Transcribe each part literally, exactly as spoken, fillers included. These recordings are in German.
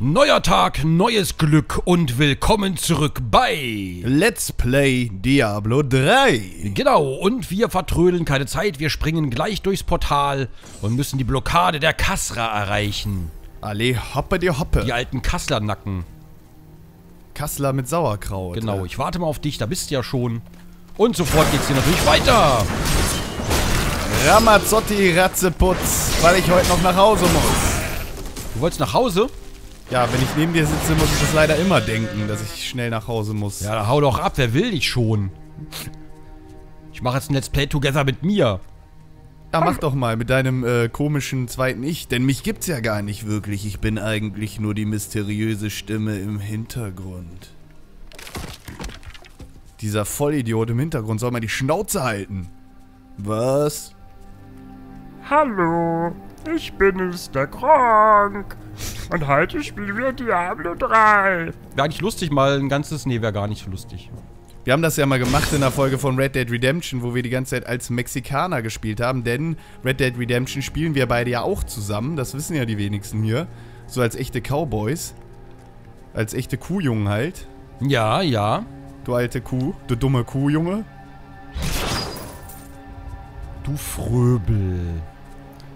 Neuer Tag, neues Glück und willkommen zurück bei Let's Play Diablo drei. Genau, und wir vertrödeln keine Zeit, wir springen gleich durchs Portal und müssen die Blockade der Kasra erreichen. Alle hoppe die hoppe. Die alten Kaslernacken. Kassler mit Sauerkraut. Genau, ja. Ich warte mal auf dich, da bist du ja schon. Und sofort geht's hier natürlich weiter. Ramazotti-Ratzeputz, weil ich heute noch nach Hause muss. Du wolltest nach Hause? Ja, wenn ich neben dir sitze, muss ich das leider immer denken, dass ich schnell nach Hause muss. Ja, hau doch ab, wer will dich schon? Ich mache jetzt ein Let's Play Together mit mir. Ja, mach doch mal mit deinem äh, komischen zweiten Ich, denn mich gibt's ja gar nicht wirklich. Ich bin eigentlich nur die mysteriöse Stimme im Hintergrund. Dieser Vollidiot im Hintergrund soll mal die Schnauze halten. Was? Hallo, ich bin Mister Kronk. Und heute spielen wir Diablo drei. Wäre eigentlich lustig mal ein ganzes... Nee, wäre gar nicht lustig. Wir haben das ja mal gemacht in der Folge von Red Dead Redemption, wo wir die ganze Zeit als Mexikaner gespielt haben. Denn Red Dead Redemption spielen wir beide ja auch zusammen. Das wissen ja die wenigsten hier. So als echte Cowboys. Als echte Kuhjungen halt. Ja, ja. Du alte Kuh. Du dumme Kuhjunge. Du Fröbel.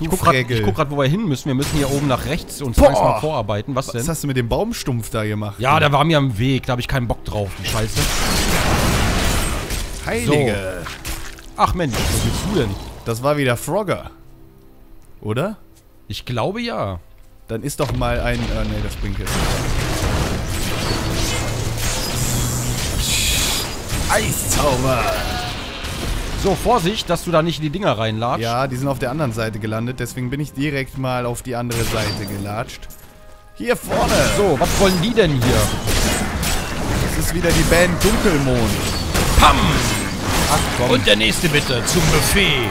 Ich guck, grad, ich guck grad, wo wir hin müssen. Wir müssen hier oben nach rechts uns langsam vorarbeiten. Was denn? Was hast du mit dem Baumstumpf da gemacht? Ja, der war mir am Weg. Da habe ich keinen Bock drauf. Die Scheiße. Heilige. So. Ach Mensch, was willst du denn? Das war wieder Frogger. Oder? Ich glaube ja. Dann ist doch mal ein... Äh, nee, das bringt jetzt nicht. Eiszauber. So, Vorsicht, dass du da nicht in die Dinger reinlatscht. Ja, die sind auf der anderen Seite gelandet, deswegen bin ich direkt mal auf die andere Seite gelatscht. Hier vorne! So, was wollen die denn hier? Das ist wieder die Band Dunkelmond. Pam! Ach komm. Und der nächste bitte, zum Buffet.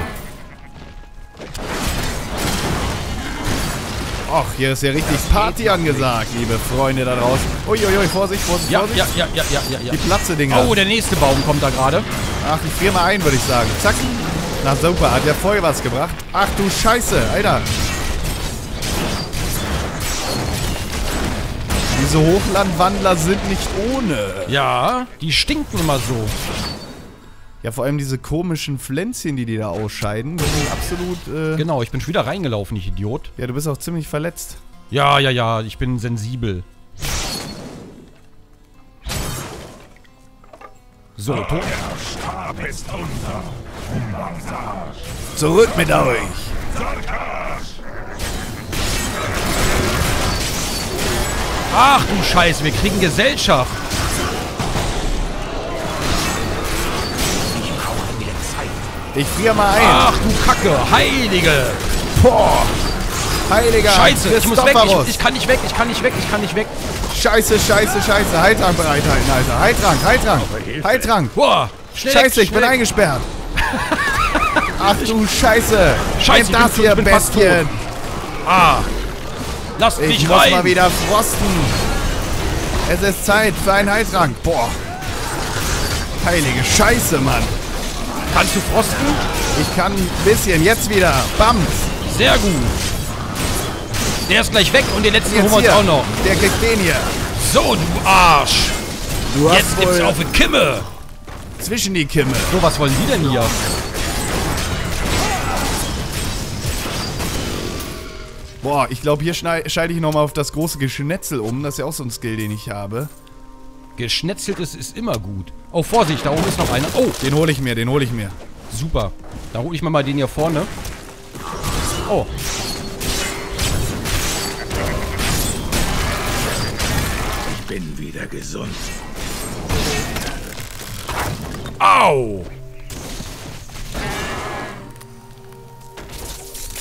Och, hier ist ja richtig Party angesagt, liebe Freunde da draußen. Uiuiui, Vorsicht, Vorsicht, ja, Vorsicht. Ja, ja, ja, ja, ja, ja. Die Platze, Dinger. Oh, der nächste Baum kommt da gerade. Ach, ich friere mal ein, würde ich sagen. Zack. Na super, hat ja voll was gebracht. Ach du Scheiße, Alter. Diese Hochlandwandler sind nicht ohne. Ja, die stinken immer so. Ja, vor allem diese komischen Pflänzchen, die die da ausscheiden, das ist absolut... Äh genau, ich bin schon wieder reingelaufen, ich Idiot. Ja, du bist auch ziemlich verletzt. Ja, ja, ja, ich bin sensibel. So, tot. Der Stab ist unser. Zurück mit euch! Ach du Scheiße, wir kriegen Gesellschaft! Ich friere mal ein. Ach du Kacke, Heilige. Boah. Heiliger. Scheiße, ich muss weg, ich, ich kann nicht weg, ich kann nicht weg, ich kann nicht weg. Scheiße, scheiße, scheiße. Heiltrank bereithalten, Alter. Heiltrank, Heiltrank. Heiltrank. Boah. Schnell, scheiße, ich schnell. bin eingesperrt. Ach du Scheiße. Scheiße, das hier, Bestien. Ah. Lass mich rein. Ich muss mal wieder frosten. Es ist Zeit für einen Heiltrank. Boah. Heilige Scheiße, Mann. Kannst du frosten? Ich kann ein bisschen. Jetzt wieder. Bam. Sehr gut. Der ist gleich weg und den letzten holen wir uns auch noch. Der kriegt den hier. So, du Arsch. Du hast jetzt gibt's auf eine Kimme. Zwischen die Kimme. So, was wollen die denn hier? Boah, ich glaube, hier scheide ich nochmal auf das große Geschnetzel um. Das ist ja auch so ein Skill, den ich habe. Geschnetzeltes ist immer gut. Oh, Vorsicht, da oben ist noch einer. Oh, den hole ich mir, den hole ich mir. Super. Da hole ich mir mal den hier vorne. Oh. Ich bin wieder gesund. Au!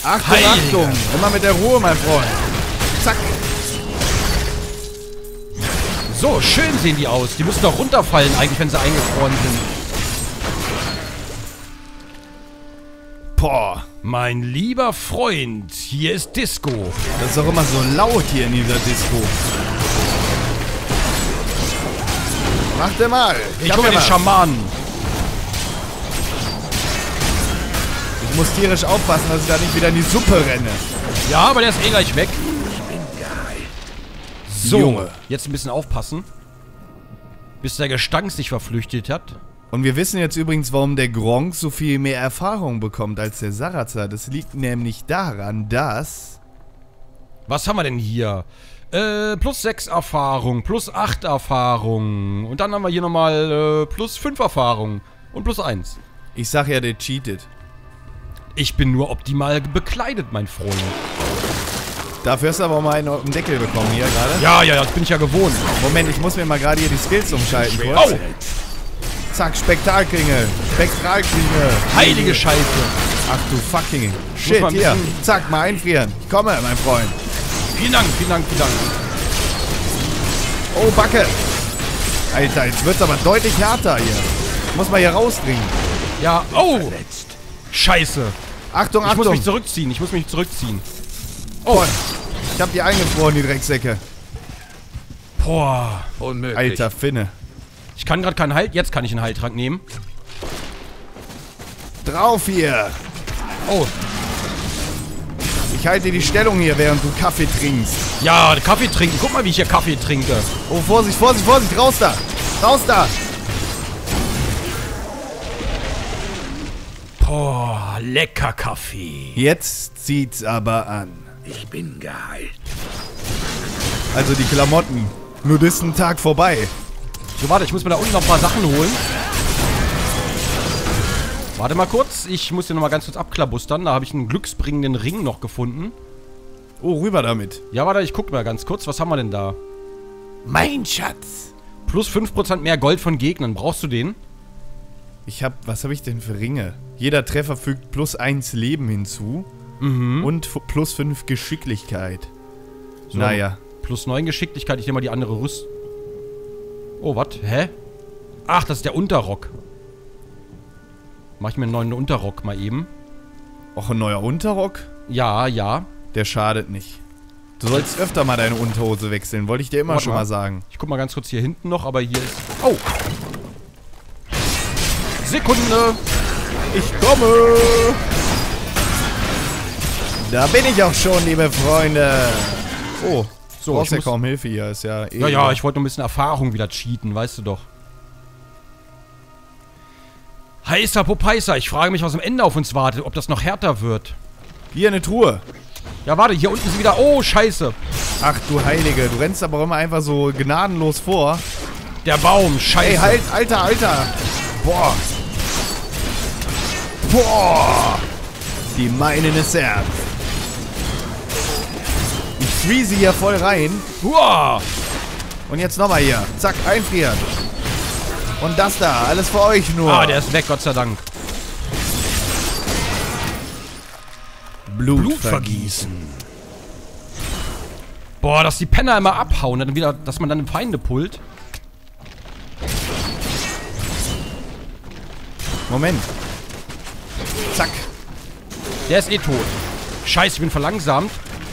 Achtung, Heiliger. Achtung! Immer mit der Ruhe, mein Freund. Zack! So, schön sehen die aus. Die müssen doch runterfallen, eigentlich, wenn sie eingefroren sind. Boah. Mein lieber Freund, hier ist Disco. Das ist doch immer so laut hier in dieser Disco. Mach dir mal. Ich hole den Schamanen. Ich muss tierisch aufpassen, dass ich da nicht wieder in die Suppe renne. Ja, aber der ist eh gleich weg. So, Junge. Jetzt ein bisschen aufpassen. Bis der Gestank sich verflüchtet hat. Und wir wissen jetzt übrigens, warum der Gronkh so viel mehr Erfahrung bekommt als der Sarazer. Das liegt nämlich daran, dass... Was haben wir denn hier? Äh, plus sechs Erfahrung, plus acht Erfahrung. Und dann haben wir hier nochmal äh, plus fünf Erfahrung. Und plus eins. Ich sag ja, der cheatet. Ich bin nur optimal bekleidet, mein Freund. Dafür hast du aber mal einen auf den Deckel bekommen hier gerade. Ja, ja, das bin ich ja gewohnt. Moment, ich muss mir mal gerade hier die Skills umschalten. Kurz. Oh. Zack, Spektalklinge. Spektalklinge. Heilige Scheiße. Ach du fucking Shit, mal hier. Zack, mal einfrieren. Ich komme, mein Freund. Vielen Dank, vielen Dank, vielen Dank. Oh, Backe. Alter, jetzt wird's aber deutlich härter hier. Muss man hier rausdringen. Ja, oh. Scheiße. Achtung, Achtung. Ich muss mich zurückziehen, ich muss mich zurückziehen. Oh. Ich hab die eingefroren, die Drecksäcke. Boah. Unmöglich. Alter Finne. Ich kann gerade keinen Heil... Jetzt kann ich einen Heiltrank nehmen. Drauf hier. Oh. Ich halte die Stellung hier, während du Kaffee trinkst. Ja, Kaffee trinken. Guck mal, wie ich hier Kaffee trinke. Oh, Vorsicht, Vorsicht, Vorsicht. Raus da. Raus da. Boah, lecker Kaffee. Jetzt zieht's aber an. Ich bin geheilt. Also die Klamotten. Nudistentag vorbei. So, warte, ich muss mir da unten noch ein paar Sachen holen. Warte mal kurz, ich muss hier nochmal ganz kurz abklabustern. Da habe ich einen glücksbringenden Ring noch gefunden. Oh, rüber damit. Ja, warte, ich guck mal ganz kurz. Was haben wir denn da? Mein Schatz. Plus fünf Prozent mehr Gold von Gegnern. Brauchst du den? Ich hab, was habe ich denn für Ringe? Jeder Treffer fügt plus eins Leben hinzu. Mhm. Und plus fünf Geschicklichkeit. So, naja. Plus neun Geschicklichkeit. Ich nehme mal die andere Rüstung. Oh, was? Hä? Ach, das ist der Unterrock. Mach ich mir einen neuen Unterrock mal eben. Och, ein neuer Unterrock? Ja, ja. Der schadet nicht. Du sollst öfter mal deine Unterhose wechseln, wollte ich dir immer Warte schon mal. mal sagen. Ich guck mal ganz kurz hier hinten noch, aber hier ist... Oh! Sekunde! Ich komme! Da bin ich auch schon, liebe Freunde! Oh. So, du brauchst ja kaum Hilfe hier, ist ja eh... Ja, ja, ich wollte nur ein bisschen Erfahrung wieder cheaten, weißt du doch. Heißer Popeißer, ich frage mich, was am Ende auf uns wartet, ob das noch härter wird. Hier, eine Truhe. Ja, warte, hier unten ist wieder... Oh, scheiße. Ach du Heilige, du rennst aber immer einfach so gnadenlos vor. Der Baum, scheiße. Ey, halt, Alter, Alter. Boah. Boah. Die meinen es ernst. Freeze hier voll rein. Uah. Und jetzt nochmal hier. Zack, einfrieren. Und das da, alles für euch nur. Ah, der ist weg, Gott sei Dank. Blut, Blut vergießen. Boah, dass die Penner immer abhauen, dann wieder, dass man dann Feinde pullt. Moment. Zack. Der ist eh tot. Scheiße, ich bin verlangsamt.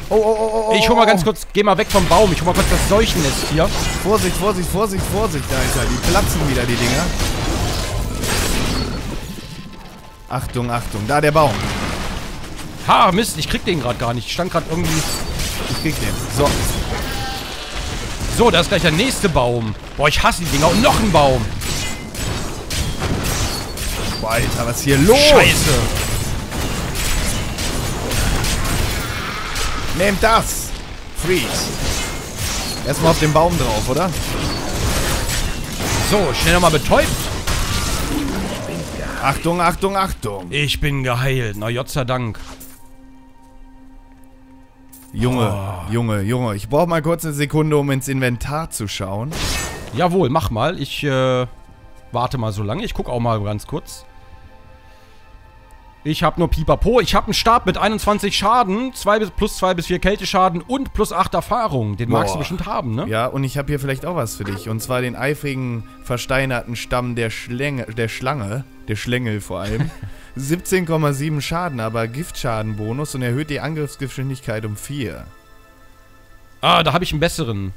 Oh, oh, oh, oh, ich hol mal ganz kurz, geh mal weg vom Baum, ich hol mal kurz das Seuchennest hier. Vorsicht, Vorsicht, Vorsicht, Vorsicht, Alter, die platzen wieder, die Dinger. Achtung, Achtung, da der Baum. Ha, Mist, ich krieg den gerade gar nicht, ich stand gerade irgendwie... Ich krieg den, so. So, da ist gleich der nächste Baum. Boah, ich hasse die Dinger und noch ein Baum. Boah, Alter, was ist hier los? Scheiße. Nehmt das! Freeze! Erstmal auf den Baum drauf, oder? So, schnell nochmal betäubt! Achtung, Achtung, Achtung! Ich bin geheilt, na Gott sei Dank! Junge, oh. Junge, Junge, ich brauche mal kurz eine Sekunde, um ins Inventar zu schauen. Jawohl, mach mal, ich äh, warte mal so lange, ich guck auch mal ganz kurz. Ich habe nur Pipapo. Ich habe einen Stab mit einundzwanzig Schaden, zwei bis, plus zwei bis vier Kälteschaden und plus acht Erfahrung. Den Boah. magst du bestimmt haben, ne? Ja, und ich habe hier vielleicht auch was für dich. Und zwar den eifrigen, versteinerten Stamm der, Schlänge, der Schlange. Der Schlängel vor allem. siebzehn Komma sieben Schaden, aber Giftschadenbonus und erhöht die Angriffsgeschwindigkeit um vier. Ah, da habe ich einen besseren.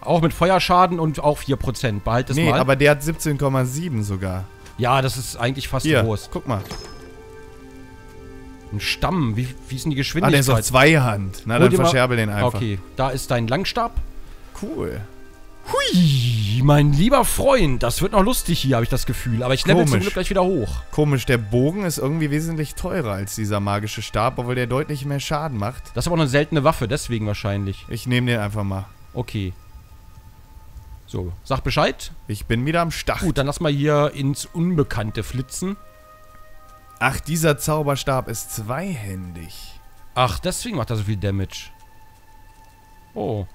Auch mit Feuerschaden und auch vier Prozent. Behalt das nee, mal. Nee, aber der hat siebzehn Komma sieben sogar. Ja, das ist eigentlich fast hier, groß. Guck mal. Ein Stamm, wie, wie ist denn die Geschwindigkeit? Ah, der ist auf Zweihand. Na, dann verscherbe den einfach. Okay, da ist dein Langstab. Cool. Hui, mein lieber Freund, das wird noch lustig hier, habe ich das Gefühl. Aber ich level zum Glück gleich wieder hoch. Komisch, der Bogen ist irgendwie wesentlich teurer als dieser magische Stab, obwohl der deutlich mehr Schaden macht. Das ist aber auch eine seltene Waffe, deswegen wahrscheinlich. Ich nehme den einfach mal. Okay. So, sag Bescheid. Ich bin wieder am Start. Gut, dann lass mal hier ins Unbekannte flitzen. Ach, dieser Zauberstab ist zweihändig. Ach, deswegen macht er so viel Damage. Oh.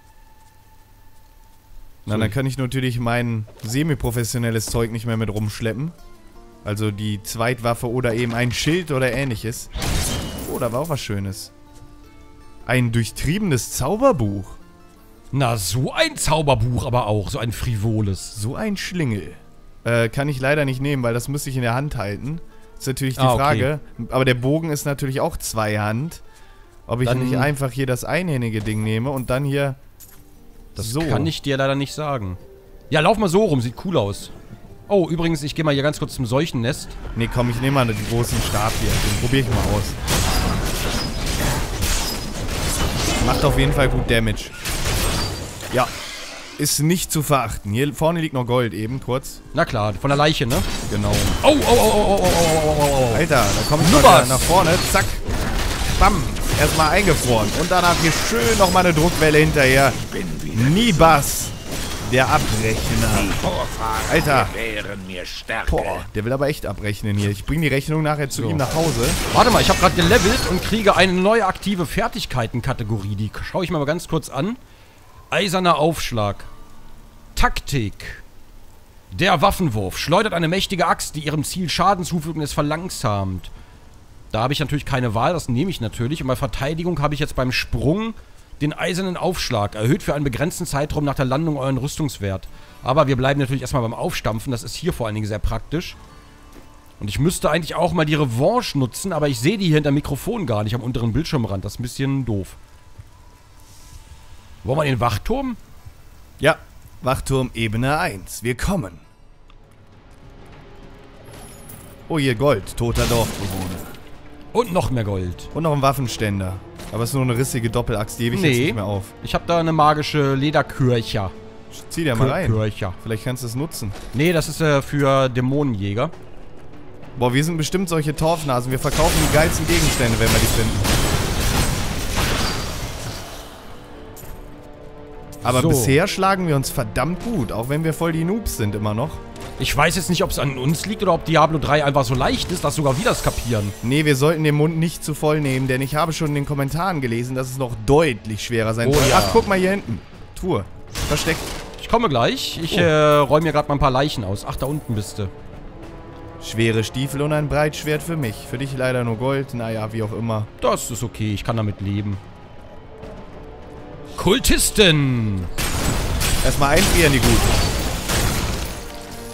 Na, dann kann ich natürlich mein semi-professionelles Zeug nicht mehr mit rumschleppen. Also die Zweitwaffe oder eben ein Schild oder ähnliches. Oh, da war auch was Schönes. Ein durchtriebenes Zauberbuch. Na, so ein Zauberbuch aber auch. So ein frivoles. So ein Schlingel. Äh, kann ich leider nicht nehmen, weil das müsste ich in der Hand halten. Das ist natürlich die ah, Frage. Okay. Aber der Bogen ist natürlich auch Zweihand. Ob ich dann nicht einfach hier das einhändige Ding nehme und dann hier... Das so. Kann ich dir leider nicht sagen. Ja, lauf mal so rum, sieht cool aus. Oh, übrigens, ich gehe mal hier ganz kurz zum Seuchennest. Nee, komm, ich nehme mal den großen Stab hier. Den probiere ich mal aus. Macht auf jeden Fall gut Damage. Ja, ist nicht zu verachten. Hier vorne liegt noch Gold eben, kurz. Na klar, von der Leiche, ne? Genau. Oh, oh, oh, oh, oh, oh, oh, oh. Alter, da komme ich mal nach vorne. Zack. Bam. Erstmal eingefroren. Und danach hier schön nochmal eine Druckwelle hinterher. Nibas, der Abrechner. Alter. Boah, der will aber echt abrechnen hier. Ich bringe die Rechnung nachher zu so. ihm nach Hause. Warte mal, ich habe gerade gelevelt und kriege eine neue aktive Fertigkeiten-Kategorie. Die schaue ich mir mal ganz kurz an. Eiserner Aufschlag. Taktik. Der Waffenwurf. Schleudert eine mächtige Axt, die ihrem Ziel Schaden zufügt und es verlangsamt. Da habe ich natürlich keine Wahl, das nehme ich natürlich. Und bei Verteidigung habe ich jetzt beim Sprung den eisernen Aufschlag. Erhöht für einen begrenzten Zeitraum nach der Landung euren Rüstungswert. Aber wir bleiben natürlich erstmal beim Aufstampfen. Das ist hier vor allen Dingen sehr praktisch. Und ich müsste eigentlich auch mal die Revanche nutzen, aber ich sehe die hier hinter dem Mikrofon gar nicht am unteren Bildschirmrand. Das ist ein bisschen doof. Wollen wir den Wachturm? Ja, Wachturm Ebene eins. Wir kommen. Oh je, Gold. Toter Dorfbewohner. Und noch mehr Gold. Und noch ein Waffenständer. Aber es ist nur eine rissige Doppelaxt, die hebe ich nee. jetzt nicht mehr auf. Ich habe da eine magische Lederkörcher. Zieh dir mal rein. Körcher. Vielleicht kannst du es nutzen. Nee, das ist äh, für Dämonenjäger. Boah, wir sind bestimmt solche Torfnasen. Wir verkaufen die geilsten Gegenstände, wenn wir die finden. Aber so. bisher schlagen wir uns verdammt gut, auch wenn wir voll die Noobs sind immer noch. Ich weiß jetzt nicht, ob es an uns liegt oder ob Diablo drei einfach so leicht ist, dass sogar wir das kapieren. Nee, wir sollten den Mund nicht zu voll nehmen, denn ich habe schon in den Kommentaren gelesen, dass es noch deutlich schwerer sein soll. Oh, ja. Ach, guck mal hier hinten. Truhe. Versteckt. Ich komme gleich. Ich oh. äh, räume mir gerade mal ein paar Leichen aus. Ach, da unten bist du. Schwere Stiefel und ein Breitschwert für mich. Für dich leider nur Gold. Naja, wie auch immer. Das ist okay. Ich kann damit leben. Kultisten. Erstmal einfrieren, die Guten.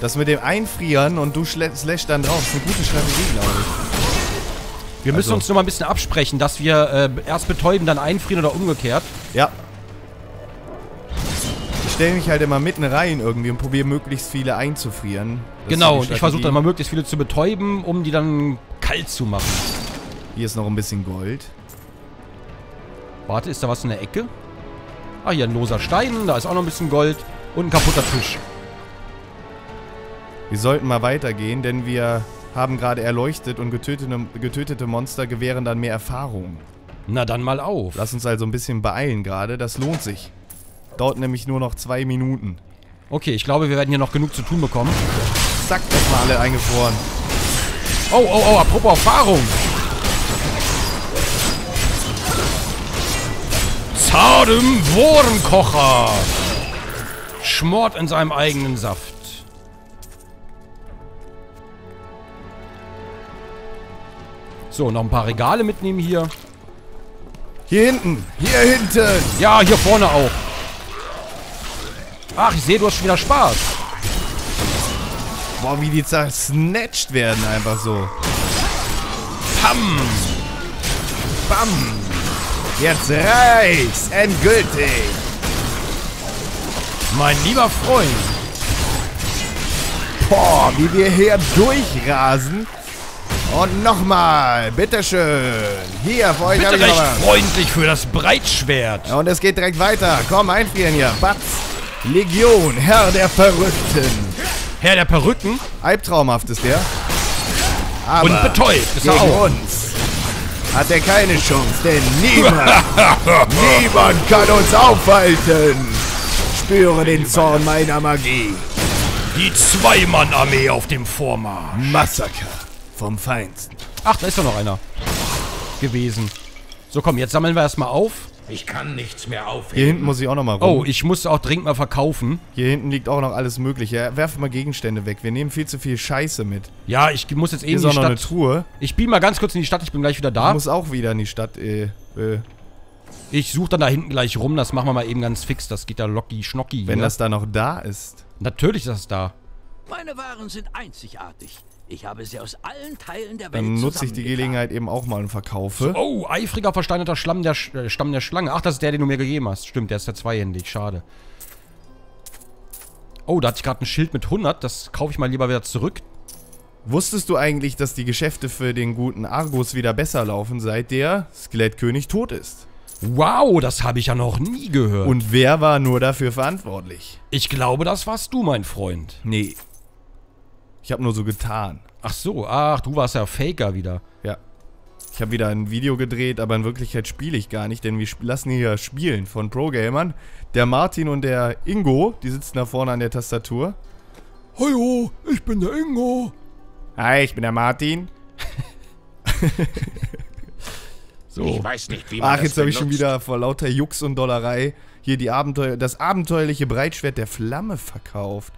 Das mit dem Einfrieren und du slash dann drauf ist eine gute Strategie, glaube ich. Wir also. müssen uns nur mal ein bisschen absprechen, dass wir äh, erst betäuben, dann einfrieren oder umgekehrt. Ja. Ich stelle mich halt immer mitten rein irgendwie und probiere möglichst viele einzufrieren. Das genau, und ich versuche dann mal möglichst viele zu betäuben, um die dann kalt zu machen. Hier ist noch ein bisschen Gold. Warte, ist da was in der Ecke? Ah, hier ein loser Stein, da ist auch noch ein bisschen Gold und ein kaputter Tisch. Wir sollten mal weitergehen, denn wir haben gerade erleuchtet und getötete, getötete Monster gewähren dann mehr Erfahrung. Na dann mal auf. Lass uns also ein bisschen beeilen gerade, das lohnt sich. Dauert nämlich nur noch zwei Minuten. Okay, ich glaube, wir werden hier noch genug zu tun bekommen. Zack, erstmal alle eingefroren. Oh, oh, oh, apropos Erfahrung. Zartem Wurmkocher. Schmort in seinem eigenen Saft. So, noch ein paar Regale mitnehmen hier. Hier hinten. Hier hinten. Ja, hier vorne auch. Ach, ich sehe, du hast schon wieder Spaß. Boah, wie die zersnatcht werden einfach so. Bam. Bam. Jetzt reicht's. Endgültig. Mein lieber Freund. Boah, wie wir hier durchrasen. Und nochmal, bitteschön. Hier, für euch bitte recht freundlich für das Breitschwert. Und es geht direkt weiter. Komm, einfrieren hier. Batz. Legion, Herr der Verrückten. Herr der Perücken? Albtraumhaft ist der. Aber und betäubt ist er auch. Uns hat er keine Chance, denn niemand, niemand kann uns aufhalten. Spüre den Zorn meiner Magie. Die Zweimann-Armee auf dem Vormarsch. Massaker vom Feinsten. Ach, da ist doch noch einer gewesen. So, komm, jetzt sammeln wir erstmal auf. Ich kann nichts mehr aufheben. Hier hinten muss ich auch nochmal rum. Oh, ich muss auch dringend mal verkaufen. Hier hinten liegt auch noch alles Mögliche. Werf mal Gegenstände weg. Wir nehmen viel zu viel Scheiße mit. Ja, ich muss jetzt eh in die Stadt. Hier ist auch noch eine Truhe. Ich beam mal ganz kurz in die Stadt. Ich bin gleich wieder da. Ich muss auch wieder in die Stadt. Äh, äh. Ich suche dann da hinten gleich rum. Das machen wir mal eben ganz fix. Das geht da locki schnocki. Wenn ne? das da noch da ist. Natürlich ist das da. Meine Waren sind einzigartig. Ich habe sie aus allen Teilen der Welt. Dann nutze ich die Gelegenheit eben auch mal und verkaufe. Oh, eifriger, versteinerter Schlamm der Sch äh, Stamm der Schlange. Ach, das ist der, den du mir gegeben hast. Stimmt, der ist ja zweihändig. Schade. Oh, da hatte ich gerade ein Schild mit hundert. Das kaufe ich mal lieber wieder zurück. Wusstest du eigentlich, dass die Geschäfte für den guten Argus wieder besser laufen, seit der Skelettkönig tot ist? Wow, das habe ich ja noch nie gehört. Und wer war nur dafür verantwortlich? Ich glaube, das warst du, mein Freund. Nee. Ich habe nur so getan. Ach so, ach, du warst ja Faker wieder. Ja. Ich habe wieder ein Video gedreht, aber in Wirklichkeit spiele ich gar nicht, denn wir lassen hier spielen von Pro-Gamern. Der Martin und der Ingo, die sitzen da vorne an der Tastatur. Hallo, ich bin der Ingo. Hi, ich bin der Martin. So. Ich weiß nicht, wie man ach, das jetzt habe ich schon wieder vor lauter Jux und Dollerei hier die Abenteuer, das abenteuerliche Breitschwert der Flamme verkauft.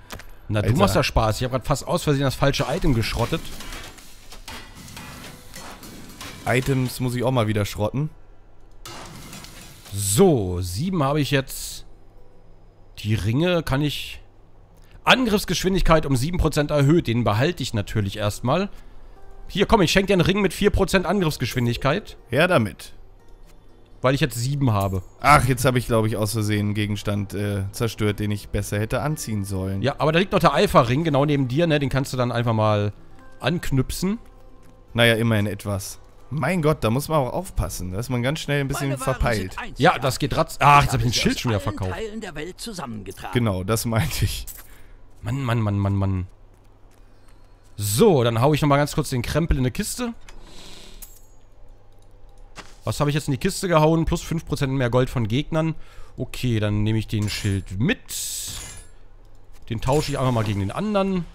Na, Alter, du machst ja Spaß. Ich habe gerade fast aus Versehen das falsche Item geschrottet. Items muss ich auch mal wieder schrotten. So, sieben habe ich jetzt. Die Ringe kann ich... Angriffsgeschwindigkeit um sieben Prozent erhöht. Den behalte ich natürlich erstmal. Hier, komm, ich schenke dir einen Ring mit vier Prozent Angriffsgeschwindigkeit. Her damit. Weil ich jetzt sieben habe. Ach, jetzt habe ich, glaube ich, aus Versehen einen Gegenstand äh, zerstört, den ich besser hätte anziehen sollen. Ja, aber da liegt noch der Alpha-Ring genau neben dir, ne? Den kannst du dann einfach mal anknüpfen. Naja, immerhin etwas. Mein Gott, da muss man auch aufpassen. Da ist man ganz schnell ein bisschen verpeilt. Ja, das geht ratz... Ach, jetzt habe ich ein Schild schon wieder verkauft. Teilen der Welt zusammengetragen. Genau, das meinte ich. Mann, Mann, Mann, Mann, Mann. So, dann hau ich nochmal ganz kurz den Krempel in eine Kiste. Was habe ich jetzt in die Kiste gehauen? Plus fünf Prozent mehr Gold von Gegnern. Okay, dann nehme ich den Schild mit. Den tausche ich einfach mal gegen den anderen.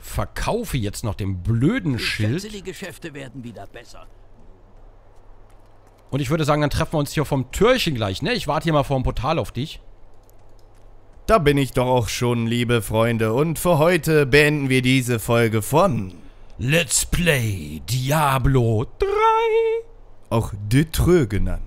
Verkaufe jetzt noch den blöden Schild. Ich schätze, die Geschäfte werden wieder besser. Und ich würde sagen, dann treffen wir uns hier vorm Türchen gleich, ne? Ich warte hier mal vorm Portal auf dich. Da bin ich doch auch schon, liebe Freunde. Und für heute beenden wir diese Folge von... Let's Play Diablo drei, auch Detreux genannt.